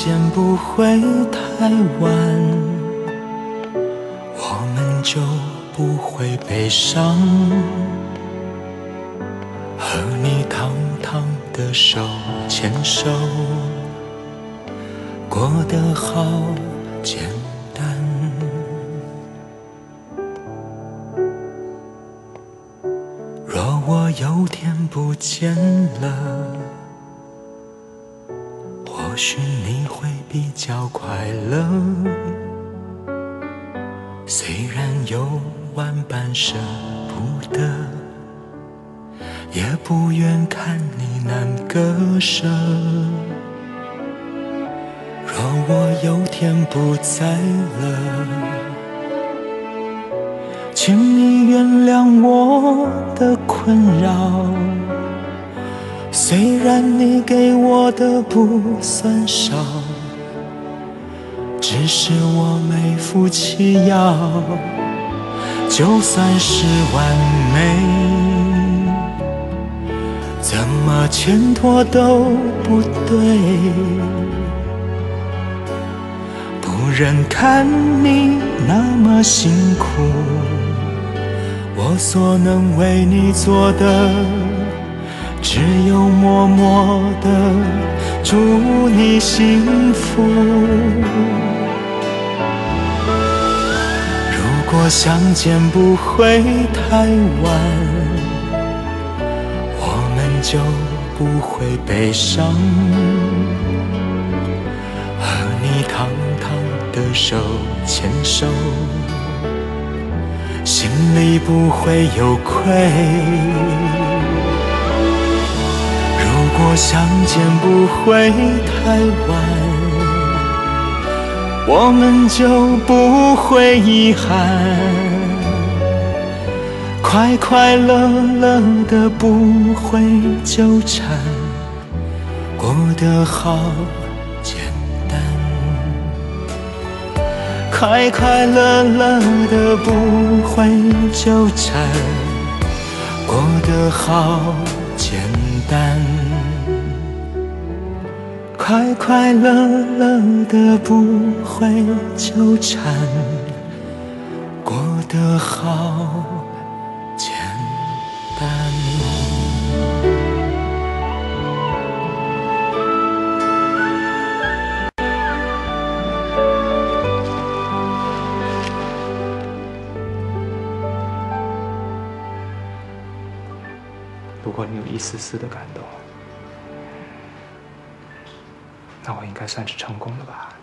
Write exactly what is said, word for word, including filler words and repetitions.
间不会太晚，我们就不会悲伤。和你堂堂的手牵手，过得好简单。若我有天不见了， 或许你会比较快乐，虽然有万般舍不得，也不愿看你难割舍。若我有天不在了，请你原谅我的困扰。 虽然你给我的不算少，只是我没福气要。就算是完美，怎么牵拖都不对。不忍看你那么辛苦，我所能为你做的， 只有默默的祝你幸福。如果相见不会太晚，我们就不会悲伤。和你堂堂的手牵手，心里不会有愧。 如果相见不会太晚，我们就不会遗憾，快快乐乐的不会纠缠，过得好简单，快快乐乐的不会纠缠，过得好简单。 快快乐乐的不会纠缠，过得好简单。如果你有一丝丝的感动， 那我应该算是成功了吧。